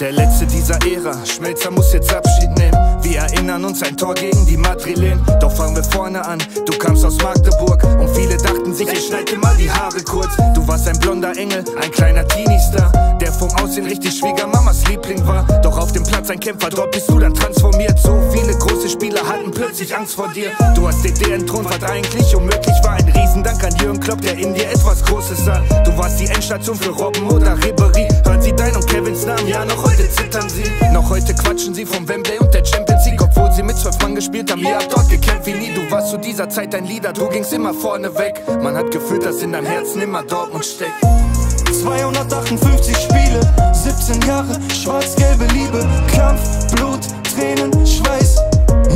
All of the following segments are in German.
der letzte dieser Ära. Schmelzer muss jetzt Abschied nehmen. Wir erinnern uns ein Tor gegen die Madrilen. Doch fangen wir vorne an, du kamst aus Magdeburg. Und viele dachten sich, ich schneide mal die Haare kurz. Du warst ein blonder Engel, ein kleiner Teenie-Star, der vom Aussehen richtig Schwiegermamas Liebling war. Doch auf dem Platz ein Kämpfer, dort bist du dann transformiert. So viele große Spieler hatten plötzlich Angst vor dir. Du hast DD entthront, was eigentlich unmöglich war. Ein Riesendank an Jürgen Klopp, der in dir etwas Großes sah. Du warst die Endstation für Robben oder Ribéry. Hört sie dein und Kevins Namen, ja, noch heute zittern sie. Noch heute quatschen sie vom Wembley und der Champions League, obwohl sie mit 12 Mann gespielt haben. Ihr habt dort gekämpft wie nie. Du warst zu dieser Zeit ein Leader, du gingst immer vorne weg. Man hat gefühlt, dass in deinem Herzen immer Dortmund steckt. 258 Spiele, 17 Jahre, schwarz-gelbe Liebe, Kampf, Blut, Tränen, Schweiß.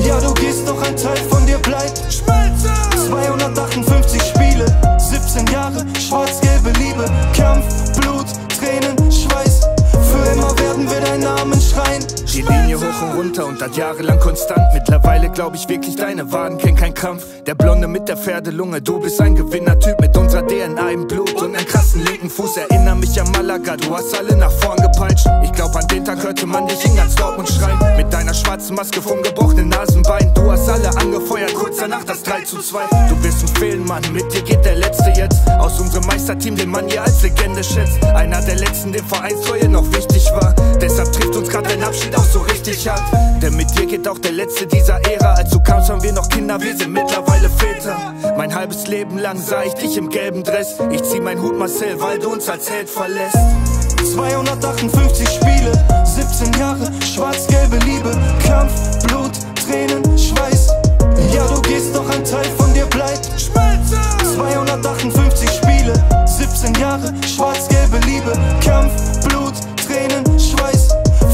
Ja, du gehst, doch ein Teil von dir bleibt. Schmelzer! 258 Spiele, 17 Jahre, schwarz-gelbe Liebe, Kampf, Blut, Tränen, Schweiß. Für immer werden wir deinen Namen schreien. Die Linie hoch und runter und das jahrelang konstant. Mittlerweile glaub ich wirklich, deine Waden kennen keinen Krampf. Der Blonde mit der Pferdelunge, du bist ein Gewinnertyp mit unserer DNA im Blut und einem krassen linken Fuß. Erinner mich an Malaga, du hast alle nach vorn gepeitscht. Ich glaub, an den Tag hörte man dich in ganz Dortmund schreien. Mit deiner schwarzen Maske vom gebrochenen Nasenbein. Du hast alle angefeuert, kurz danach das 3:2. Du wirst uns fehlen, Mann, mit dir geht der Letzte jetzt. Aus unserem Meisterteam, den man hier als Legende schätzt. Einer der Letzten, dem Vereinstreue noch wichtig war. Deshalb trifft uns gerade dein Abschied auch so richtig hart. Denn mit dir geht auch der Letzte dieser Ära. Als du kamst, waren wir noch Kinder, wir sind mittlerweile Väter. Mein halbes Leben lang sah ich dich im gelben Dress. Ich zieh meinen Hut, Marcel, weil du uns als Held verlässt. 258 Spiele, 17 Jahre, schwarz-gelbe Liebe, Kampf, Blut, Tränen, Schweiß. Ja, du gehst, doch ein Teil von dir bleibt. Schmelzer! 258 Spiele, 17 Jahre, schwarz-gelbe Liebe, Kampf, Blut, Tränen, Schweiß.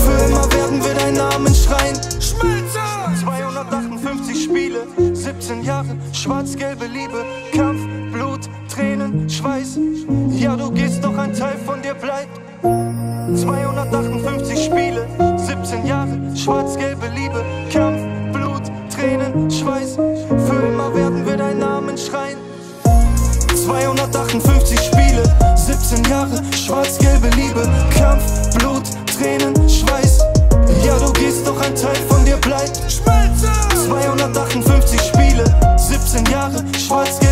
Für immer werden wir deinen Namen schreien. Schmelzer! 258 Spiele, 17 Jahre, schwarz-gelbe Liebe, Kampf, Blut, Tränen, Schweiß. Ja, du gehst, doch ein Teil von dir bleibt. 258 Spiele, 17 Jahre, schwarz-gelbe Liebe, Kampf, Blut, Tränen, Schweiß. Für immer werden wir deinen Namen schreien. 258 Spiele, 17 Jahre, schwarz-gelbe Liebe, Kampf, Blut, Tränen, Schweiß. Ja, du gehst, doch ein Teil von dir bleibt. Schmelzer! 258 Spiele, 17 Jahre, schwarz-gelbe Liebe.